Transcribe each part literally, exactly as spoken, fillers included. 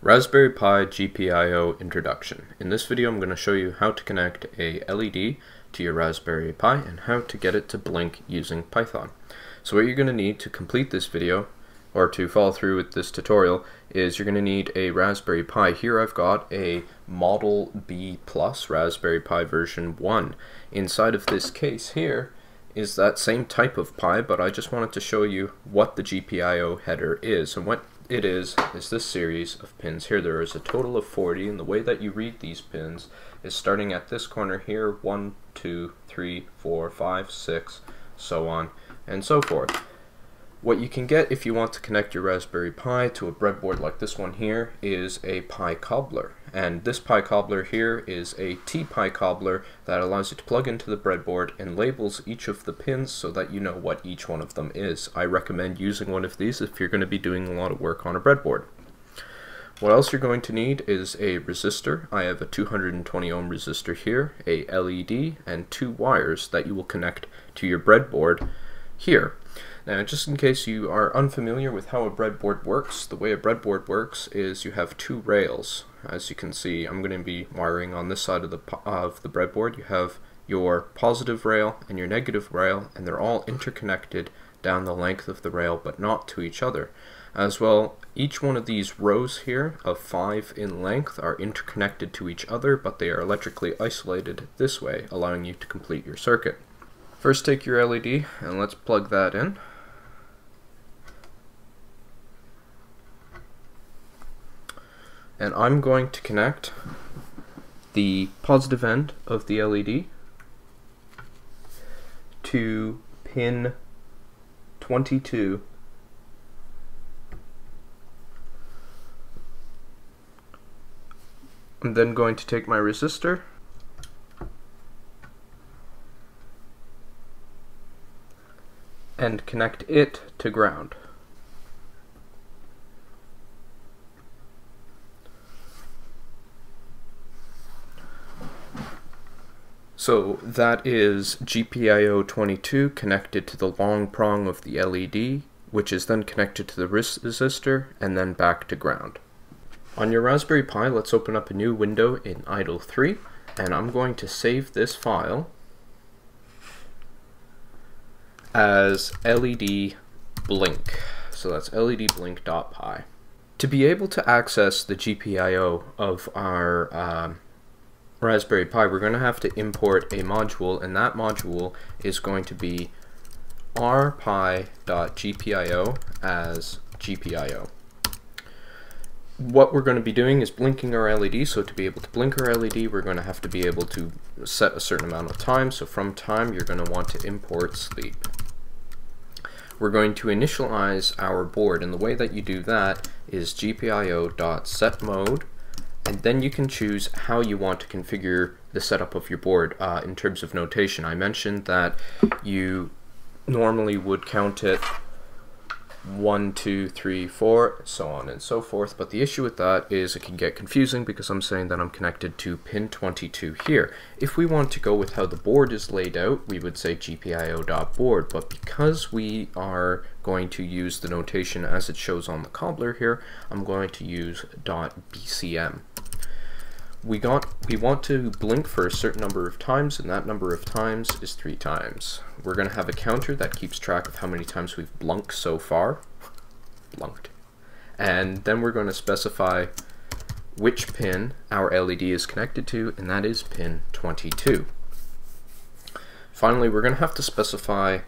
Raspberry Pi G P I O Introduction. In this video I'm going to show you how to connect a L E D to your Raspberry Pi and how to get it to blink using Python. So what you're going to need to complete this video, or to follow through with this tutorial, is you're going to need a Raspberry Pi. Here I've got a Model B Plus Raspberry Pi version one. Inside of this case here is that same type of Pi, but I just wanted to show you what the G P I O header is. And what it is is this series of pins here. There is a total of forty, and the way that you read these pins is starting at this corner here, one, two, three, four, five, six, so on and so forth. What you can get if you want to connect your Raspberry Pi to a breadboard like this one here is a Pi Cobbler, and this Pi Cobbler here is a T-Pi Cobbler that allows you to plug into the breadboard and labels each of the pins so that you know what each one of them is. I recommend using one of these if you're going to be doing a lot of work on a breadboard. What else you're going to need is a resistor. I have a two hundred twenty ohm resistor here, a L E D, and two wires that you will connect to your breadboard here. Now, just in case you are unfamiliar with how a breadboard works, the way a breadboard works is you have two rails. As you can see, I'm going to be wiring on this side of the, of the breadboard. You have your positive rail and your negative rail, and they're all interconnected down the length of the rail, but not to each other. As well, each one of these rows here of five in length are interconnected to each other, but they are electrically isolated this way, allowing you to complete your circuit. First, take your L E D and let's plug that in. And I'm going to connect the positive end of the L E D to pin twenty-two . I'm then going to take my resistor and connect it to ground. So that is G P I O twenty-two connected to the long prong of the L E D, which is then connected to the resistor and then back to ground. On your Raspberry Pi, let's open up a new window in I D L E three, and I'm going to save this file as L E D blink. So that's L E D blink dot P Y. To be able to access the G P I O of our um, Raspberry Pi, we're going to have to import a module, and that module is going to be R P i dot G P I O as G P I O. What we're going to be doing is blinking our L E D, so to be able to blink our L E D, we're going to have to be able to set a certain amount of time, so from time you're going to want to import sleep. We're going to initialize our board, and the way that you do that is G P I O dot set mode. And then you can choose how you want to configure the setup of your board uh, in terms of notation. I mentioned that you normally would count it one, two, three, four, so on and so forth. But the issue with that is it can get confusing because I'm saying that I'm connected to pin twenty-two here. If we want to go with how the board is laid out, we would say G P I O dot board. But because we are going to use the notation as it shows on the cobbler here, I'm going to use .B C M. We got. We want to blink for a certain number of times, and that number of times is three times. We're going to have a counter that keeps track of how many times we've blinked so far. Blinked. And then we're going to specify which pin our L E D is connected to, and that is pin twenty-two. Finally, we're going to have to specify,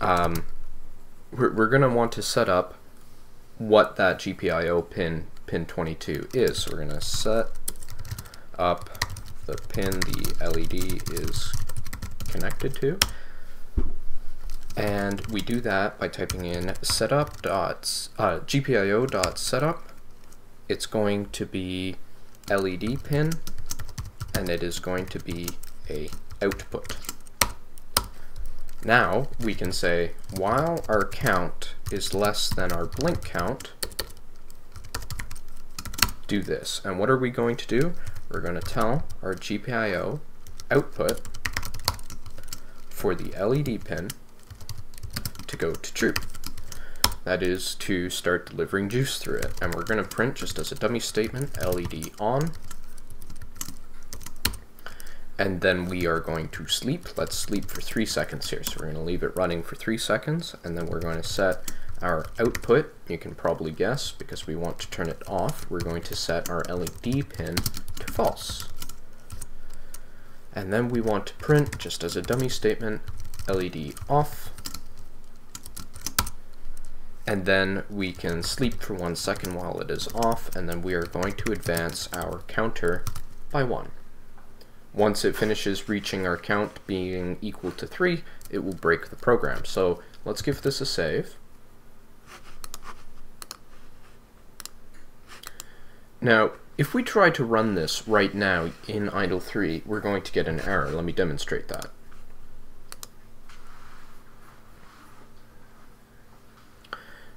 um, we're, we're going to want to set up what that G P I O pin, pin twenty-two is. So we're going to set up the pin the L E D is connected to, and we do that by typing in setup dots uh, G P I O dot setup. It's going to be L E D pin, and it is going to be a output. Now we can say while our count is less than our blink count, do this. And what are we going to do? We're going to tell our G P I O output for the L E D pin to go to true. That is to start delivering juice through it. And we're going to print, just as a dummy statement, L E D on. And then we are going to sleep. Let's sleep for three seconds here. So we're going to leave it running for three seconds. And then we're going to set our output. You can probably guess, because we want to turn it off, we're going to set our L E D pin to false. And then we want to print, just as a dummy statement, L E D off. And then we can sleep for one second while it is off, and then we are going to advance our counter by one. Once it finishes reaching our count being equal to three, it will break the program. So let's give this a save. Now, if we try to run this right now in idle three, we're going to get an error. Let me demonstrate that.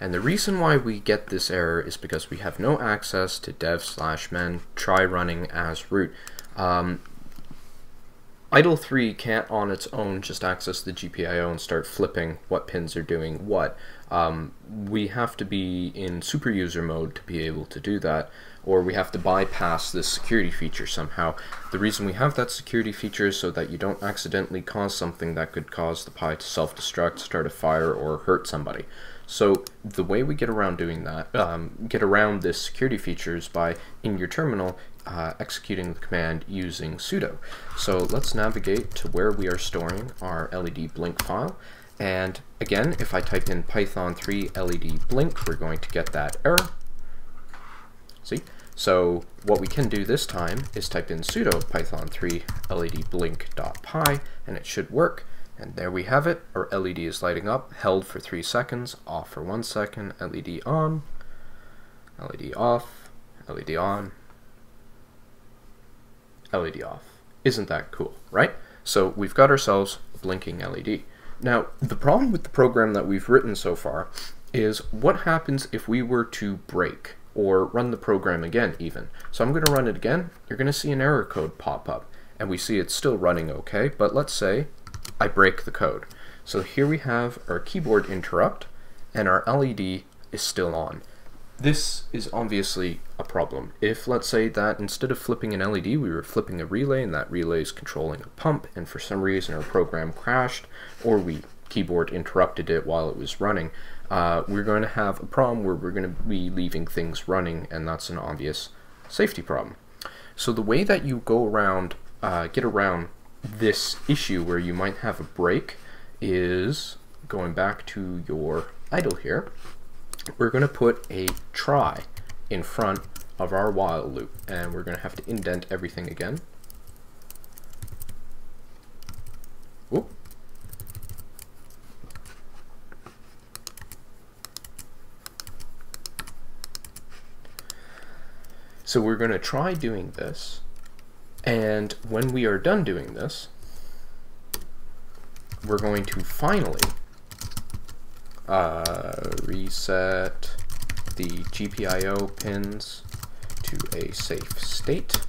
And the reason why we get this error is because we have no access to dev slash men try running as root. Um, idle three can't on its own just access the G P I O and start flipping what pins are doing what. Um, we have to be in super user mode to be able to do that, or we have to bypass this security feature somehow. The reason we have that security feature is so that you don't accidentally cause something that could cause the Pi to self-destruct, start a fire, or hurt somebody. So the way we get around doing that, um, get around this security feature is by, in your terminal, uh, executing the command using sudo. So let's navigate to where we are storing our L E D blink file. And again, if I type in python three L E D blink, we're going to get that error. See? So what we can do this time is type in sudo python three L E D blink.py, and it should work. And there we have it. Our L E D is lighting up, held for three seconds, off for one second, L E D on, L E D off, L E D on, L E D off. Isn't that cool, right? So we've got ourselves a blinking L E D. Now, the problem with the program that we've written so far is what happens if we were to break or run the program again even. So I'm going to run it again. You're going to see an error code pop up, and we see it's still running okay, but let's say I break the code. So here we have our keyboard interrupt, and our L E D is still on. This is obviously a problem. If, let's say, that instead of flipping an L E D, we were flipping a relay, and that relay is controlling a pump, and for some reason our program crashed, or we keyboard interrupted it while it was running, uh, we're going to have a problem where we're going to be leaving things running, and that's an obvious safety problem. So the way that you go around, uh, get around this issue where you might have a break is going back to your idle here. We're going to put a try in front of our while loop, and we're going to have to indent everything again. Whoop. So we're going to try doing this. And when we are done doing this, we're going to finally uh, reset the G P I O pins to a safe state.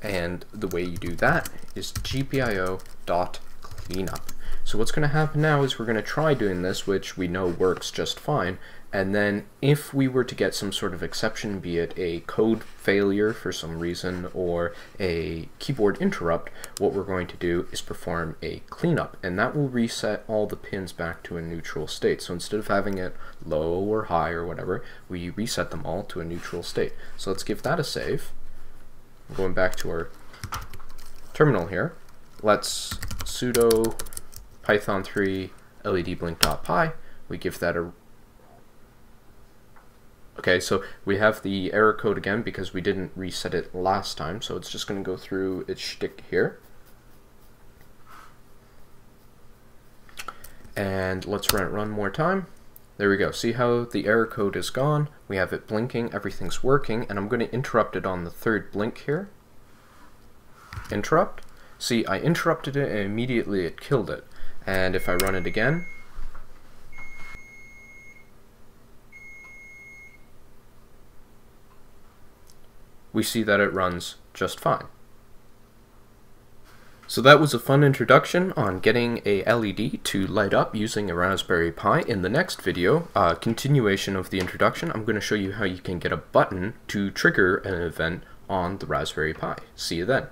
And the way you do that is G P I O dot cleanup. So what's going to happen now is we're going to try doing this, which we know works just fine. And then if we were to get some sort of exception, be it a code failure for some reason or a keyboard interrupt, what we're going to do is perform a cleanup, and that will reset all the pins back to a neutral state. So instead of having it low or high or whatever, we reset them all to a neutral state. So let's give that a save. I'm going back to our terminal here. Let's sudo python three L E D blink.py. We give that a Okay, so we have the error code again because we didn't reset it last time, so it's just going to go through its shtick here. And let's run it one more time. There we go. See how the error code is gone? We have it blinking, everything's working, and I'm going to interrupt it on the third blink here. Interrupt. See, I interrupted it and immediately it killed it. And if I run it again, we see that it runs just fine. So that was a fun introduction on getting a L E D to light up using a Raspberry Pi. In the next video, uh, continuation of the introduction, I'm going to show you how you can get a button to trigger an event on the Raspberry Pi. See you then.